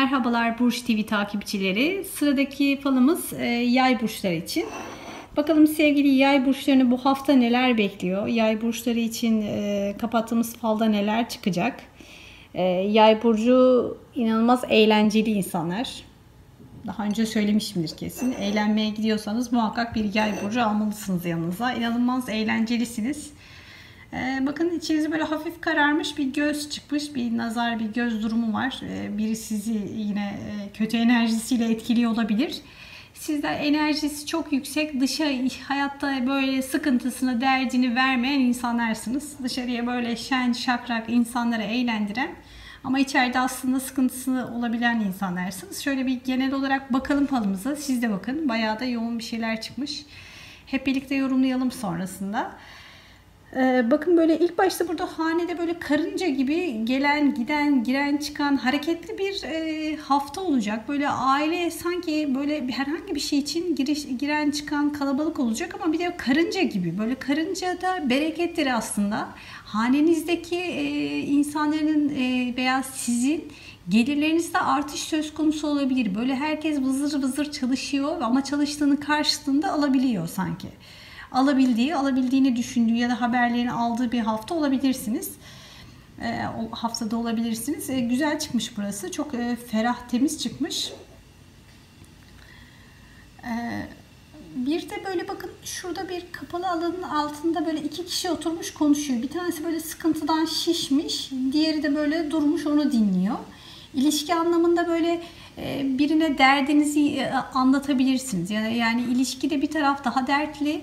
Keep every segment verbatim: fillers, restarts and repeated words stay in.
Merhabalar Burç T V takipçileri. Sıradaki falımız yay burçları için. Bakalım sevgili yay burçlarını bu hafta neler bekliyor? Yay burçları için kapattığımız falda neler çıkacak? Yay burcu inanılmaz eğlenceli insanlar. Daha önce söylemişimdir kesin. Eğlenmeye gidiyorsanız muhakkak bir yay burcu almalısınız yanınıza. İnanılmaz eğlencelisiniz. Bakın içinizi böyle hafif kararmış bir göz çıkmış, bir nazar, bir göz durumu var. Biri sizi yine kötü enerjisiyle etkiliyor olabilir. Sizden enerjisi çok yüksek, dışa hayatta böyle sıkıntısını, derdini vermeyen insanlarsınız. Dışarıya böyle şen şakrak insanlara eğlendiren ama içeride aslında sıkıntısı olabilen insanlarsınız. Şöyle bir genel olarak bakalım falımıza. Siz de bakın. Bayağı da yoğun bir şeyler çıkmış. Hep birlikte yorumlayalım sonrasında. Bakın böyle ilk başta burada hanede böyle karınca gibi gelen, giden, giren, çıkan hareketli bir hafta olacak. Böyle aile sanki böyle herhangi bir şey için giriş, giren, çıkan kalabalık olacak ama bir de karınca gibi. Böyle karınca da berekettir aslında. Hanenizdeki insanların veya sizin gelirlerinizde artış söz konusu olabilir. Böyle herkes vızır vızır çalışıyor ama çalıştığını karşılığında alabiliyor sanki. Alabildiği, alabildiğini düşündüğü ya da haberlerini aldığı bir hafta olabilirsiniz. E, o haftada olabilirsiniz. E, güzel çıkmış burası. Çok e, ferah, temiz çıkmış. E, bir de böyle bakın şurada bir kapalı alanın altında böyle iki kişi oturmuş konuşuyor. Bir tanesi böyle sıkıntıdan şişmiş. Diğeri de böyle durmuş onu dinliyor. İlişki anlamında böyle birine derdinizi anlatabilirsiniz. Yani, yani ilişkide bir taraf daha dertli.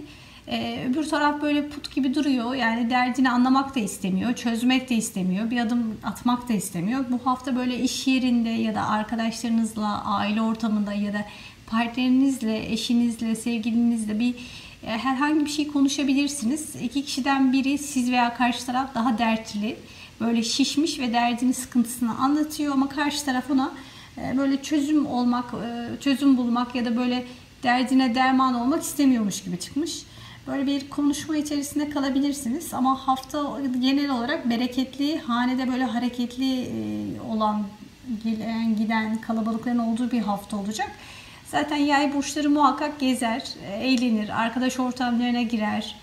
Ee, öbür taraf böyle put gibi duruyor. Yani derdini anlamak da istemiyor, çözmek de istemiyor, bir adım atmak da istemiyor. Bu hafta böyle iş yerinde ya da arkadaşlarınızla, aile ortamında ya da partnerinizle, eşinizle, sevgilinizle bir e, herhangi bir şey konuşabilirsiniz. İki kişiden biri siz veya karşı taraf daha dertli, böyle şişmiş ve derdini, sıkıntısını anlatıyor ama karşı taraf ona e, böyle çözüm olmak, e, çözüm bulmak ya da böyle derdine derman olmak istemiyormuş gibi çıkmış. Böyle bir konuşma içerisinde kalabilirsiniz ama hafta genel olarak bereketli, hanede böyle hareketli olan, gelen, giden kalabalıkların olduğu bir hafta olacak. Zaten yay burçları muhakkak gezer, eğlenir, arkadaş ortamlarına girer.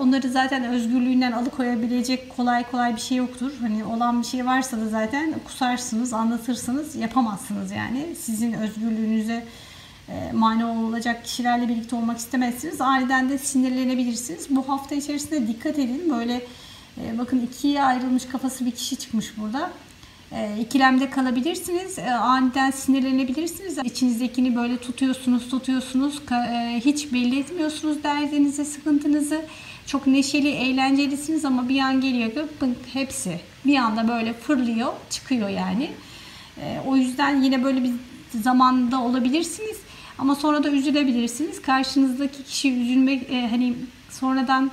Onları zaten özgürlüğünden alıkoyabilecek kolay kolay bir şey yoktur. Hani olan bir şey varsa da zaten kusarsınız, anlatırsınız, yapamazsınız yani. Sizin özgürlüğünüze mani olacak kişilerle birlikte olmak istemezsiniz. Aniden de sinirlenebilirsiniz. Bu hafta içerisinde dikkat edin. Böyle bakın ikiye ayrılmış kafası bir kişi çıkmış burada. İkilemde kalabilirsiniz. Aniden sinirlenebilirsiniz. İçinizdekini böyle tutuyorsunuz, tutuyorsunuz. Hiç belli etmiyorsunuz derdinizi, sıkıntınızı. Çok neşeli, eğlencelisiniz ama bir an geliyor ki hepsi bir anda böyle fırlıyor, çıkıyor yani. O yüzden yine böyle bir zamanda olabilirsiniz. Ama sonra da üzülebilirsiniz. Karşınızdaki kişi üzülmek, e, hani sonradan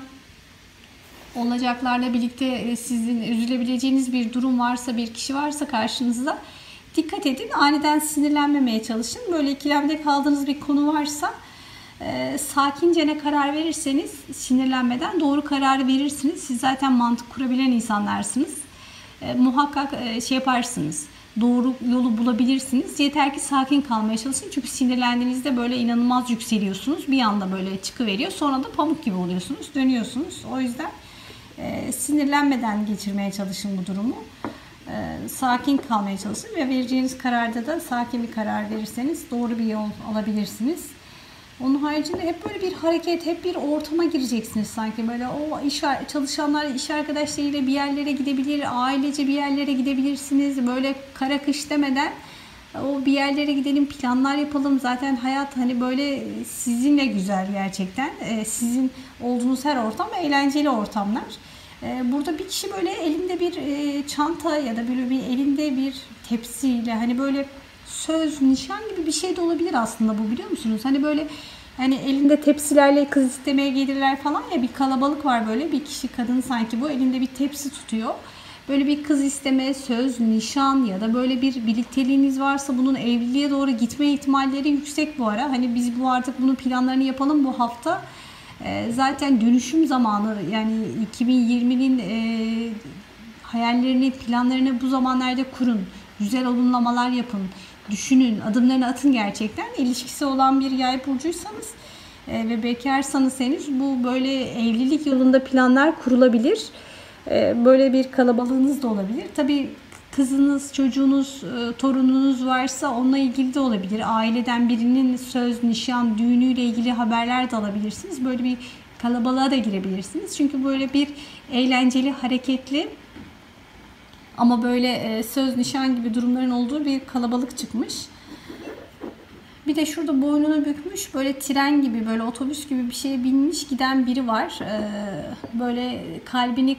olacaklarla birlikte e, sizin üzülebileceğiniz bir durum varsa, bir kişi varsa karşınızda dikkat edin. Aniden sinirlenmemeye çalışın. Böyle ikilemde kaldığınız bir konu varsa e, sakince ne karar verirseniz sinirlenmeden doğru kararı verirsiniz. Siz zaten mantık kurabilen insanlarsınız. E, muhakkak e, şey yaparsınız. Doğru yolu bulabilirsiniz. Yeter ki sakin kalmaya çalışın. Çünkü sinirlendiğinizde böyle inanılmaz yükseliyorsunuz. Bir anda böyle çıkıveriyor. Sonra da pamuk gibi oluyorsunuz. Dönüyorsunuz. O yüzden e, sinirlenmeden geçirmeye çalışın bu durumu. E, sakin kalmaya çalışın ve vereceğiniz kararda da sakin bir karar verirseniz doğru bir yol alabilirsiniz. Onun haricinde hep böyle bir hareket, hep bir ortama gireceksiniz sanki. Böyle o iş, çalışanlar iş arkadaşlarıyla bir yerlere gidebilir, ailece bir yerlere gidebilirsiniz. Böyle kara kış demeden o bir yerlere gidelim, planlar yapalım. Zaten hayat hani böyle sizinle güzel gerçekten. Ee, sizin olduğunuz her ortam eğlenceli ortamlar. Ee, burada bir kişi böyle elinde bir e, çanta ya da böyle bir elinde bir tepsiyle hani böyle söz, nişan gibi bir şey de olabilir aslında bu, biliyor musunuz? Hani böyle hani elinde tepsilerle kız istemeye gelirler falan ya, bir kalabalık var böyle. Bir kişi, kadın sanki bu, elinde bir tepsi tutuyor. Böyle bir kız isteme, söz, nişan ya da böyle bir birlikteliğiniz varsa bunun evliliğe doğru gitme ihtimalleri yüksek bu ara. Hani biz bu artık bunun planlarını yapalım bu hafta. E, zaten dönüşüm zamanı yani iki bin yirminin e, hayallerini, planlarını bu zamanlarda kurun. güzel olumlamalar yapın, düşünün, adımlarını atın gerçekten. İlişkisi olan bir yay burcuysanız e, ve bekarsanız henüz bu böyle evlilik yolunda planlar kurulabilir. E, böyle bir kalabalığınız da olabilir. Tabii kızınız, çocuğunuz, e, torununuz varsa onunla ilgili de olabilir. Aileden birinin söz, nişan, düğünüyle ilgili haberler de alabilirsiniz. Böyle bir kalabalığa da girebilirsiniz. Çünkü böyle bir eğlenceli, hareketli ama böyle söz, nişan gibi durumların olduğu bir kalabalık çıkmış. Bir de şurada boynunu bükmüş, böyle tren gibi, böyle otobüs gibi bir şeye binmiş giden biri var. Böyle kalbini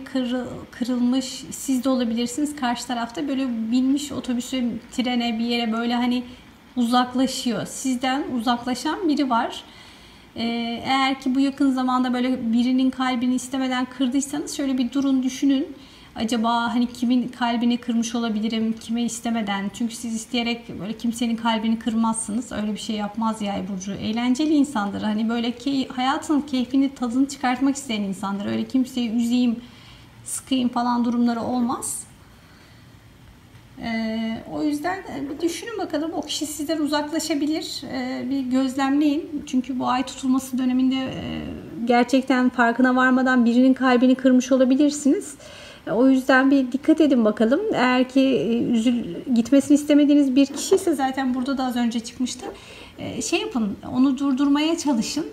kırılmış, siz de olabilirsiniz karşı tarafta. Böyle binmiş otobüse, trene, bir yere böyle hani uzaklaşıyor. Sizden uzaklaşan biri var. Eğer ki bu yakın zamanda böyle birinin kalbini istemeden kırdıysanız şöyle bir durun, düşünün. Acaba hani kimin kalbini kırmış olabilirim, kime istemeden? Çünkü siz isteyerek böyle kimsenin kalbini kırmazsınız. Öyle bir şey yapmaz Yay burcu. Eğlenceli insandır. Hani böyle key, hayatın keyfini, tadını çıkartmak isteyen insandır. Öyle kimseyi üzeyim, sıkayım falan durumları olmaz. Ee, o yüzden bir düşünün bakalım. O kişi sizden uzaklaşabilir. Ee, bir gözlemleyin. Çünkü bu ay tutulması döneminde e, gerçekten farkına varmadan birinin kalbini kırmış olabilirsiniz. O yüzden bir dikkat edin bakalım. Eğer ki üzül, gitmesini istemediğiniz bir kişi ise zaten burada da az önce çıkmıştı. Şey yapın, onu durdurmaya çalışın.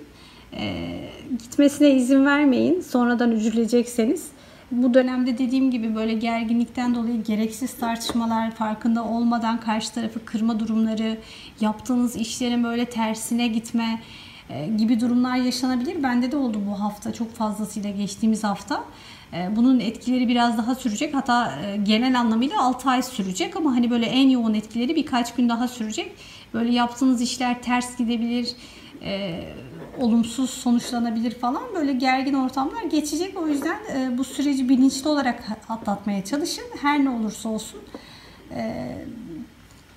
Gitmesine izin vermeyin. Sonradan üzülecekseniz. Bu dönemde dediğim gibi böyle gerginlikten dolayı gereksiz tartışmalar, farkında olmadan karşı tarafı kırma durumları, yaptığınız işlerin böyle tersine gitme gibi durumlar yaşanabilir. Bende de oldu bu hafta. Çok fazlasıyla geçtiğimiz hafta. Bunun etkileri biraz daha sürecek. Hatta genel anlamıyla altı ay sürecek ama hani böyle en yoğun etkileri birkaç gün daha sürecek. Böyle yaptığınız işler ters gidebilir, e, olumsuz sonuçlanabilir falan. Böyle gergin ortamlar geçecek. O yüzden e, bu süreci bilinçli olarak atlatmaya çalışın. Her ne olursa olsun e,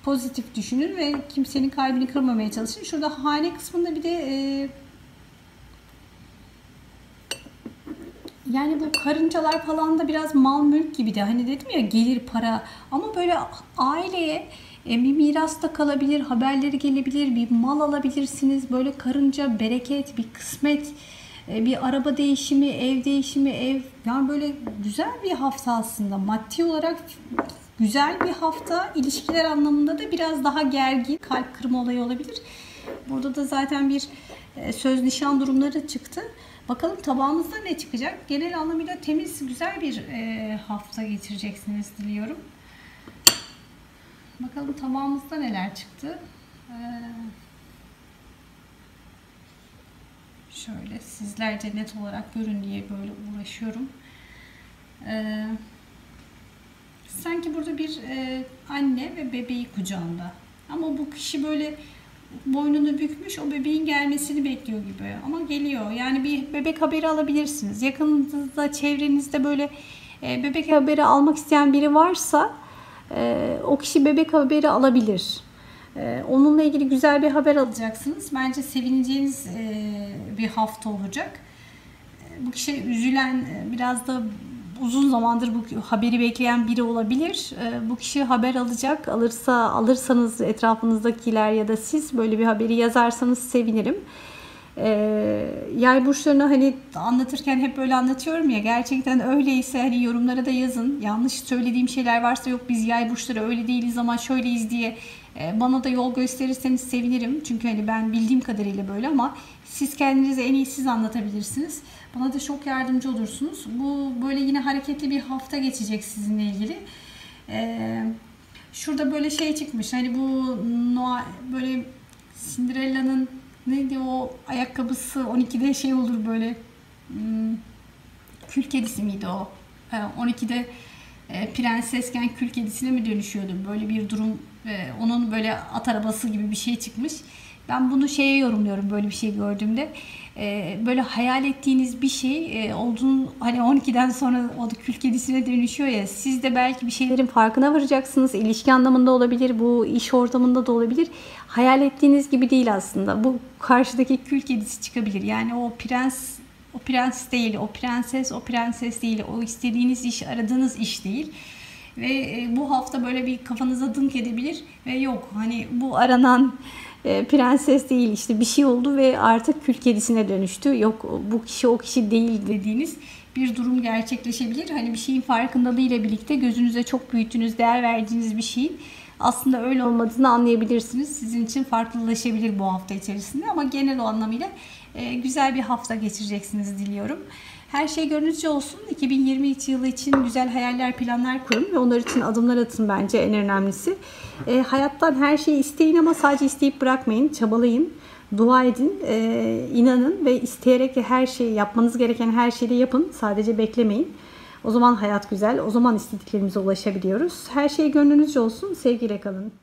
pozitif düşünün ve kimsenin kalbini kırmamaya çalışın. Şurada hane kısmında bir de e, yani bu karıncalar falan da biraz mal mülk gibi de, hani dedim ya, gelir, para, ama böyle aileye bir miras da kalabilir, haberleri gelebilir, bir mal alabilirsiniz. Böyle karınca, bereket, bir kısmet, bir araba değişimi, ev değişimi, ev, yani böyle güzel bir hafta aslında. Maddi olarak güzel bir hafta, ilişkiler anlamında da biraz daha gergin, kalp kırma olayı olabilir. Burada da zaten bir söz, nişan durumları çıktı. Bakalım tabağınızda ne çıkacak? Genel anlamıyla temiz, güzel bir e, hafta geçireceksiniz diliyorum. Bakalım tabağımızda neler çıktı? Ee, şöyle sizlerce net olarak görün diye böyle uğraşıyorum. Ee, sanki burada bir e, anne ve bebeği kucağında. Ama bu kişi böyle boynunu bükmüş, o bebeğin gelmesini bekliyor gibi, ama geliyor. Yani bir bebek haberi alabilirsiniz. Yakınınızda, çevrenizde böyle e, bebek haberi almak isteyen biri varsa e, o kişi bebek haberi alabilir. E, onunla ilgili güzel bir haber alacaksınız. Bence sevineceğiniz e, bir hafta olacak. E, bu kişi üzülen, biraz da uzun zamandır bu haberi bekleyen biri olabilir. Bu kişi haber alacak. Alırsa, alırsanız etrafınızdakiler ya da siz böyle bir haberi yazarsanız sevinirim. Yay burçlarını hani anlatırken hep böyle anlatıyorum ya, gerçekten öyleyse hani yorumlara da yazın. Yanlış söylediğim şeyler varsa, yok biz yay burçları öyle değiliz ama şöyleyiz diye bana da yol gösterirseniz sevinirim. Çünkü hani ben bildiğim kadarıyla böyle, ama siz kendinizi en iyi siz anlatabilirsiniz. Bana da çok yardımcı olursunuz. Bu böyle yine hareketli bir hafta geçecek sizinle ilgili. Ee, şurada böyle şey çıkmış. Hani bu Noa, böyle Cinderella'nın neydi o ayakkabısı, on ikide şey olur böyle. Hmm, kül kedisi miydi o? Ha, on ikide e, prensesken kül kedisine mi dönüşüyordu? Böyle bir durum, e, onun böyle at arabası gibi bir şey çıkmış. Ben bunu şeye yorumluyorum, böyle bir şey gördüğümde. Ee, böyle hayal ettiğiniz bir şey e, olduğunu, hani on ikiden sonra o da kül kedisine dönüşüyor ya, siz de belki bir şeylerin farkına varacaksınız. İlişki anlamında olabilir, bu iş ortamında da olabilir. Hayal ettiğiniz gibi değil aslında. Bu karşıdaki kül kedisi çıkabilir. Yani o prens, o prens değil, o prenses, o prenses değil, o istediğiniz iş, aradığınız iş değil. ve bu hafta böyle bir kafanıza dınk edebilir ve yok hani bu aranan e, prenses değil, işte bir şey oldu ve artık kül kedisine dönüştü, yok bu kişi o kişi değil dediğiniz bir durum gerçekleşebilir. Hani bir şeyin farkındalığıyla birlikte gözünüze çok büyüttüğünüz, değer verdiğiniz bir şeyin aslında öyle olmadığını anlayabilirsiniz. Sizin için farklılaşabilir bu hafta içerisinde ama genel o anlamıyla e, güzel bir hafta geçireceksiniz diliyorum. Her şey gönlünüzce olsun. iki bin yirmi üç yılı için güzel hayaller, planlar kurun ve onlar için adımlar atın, bence en önemlisi. E, hayattan her şeyi isteyin ama sadece isteyip bırakmayın. Çabalayın, dua edin, e, inanın ve isteyerek her şeyi, yapmanız gereken her şeyi de yapın. Sadece beklemeyin. O zaman hayat güzel, o zaman istediklerimize ulaşabiliyoruz. Her şey gönlünüzce olsun, sevgiyle kalın.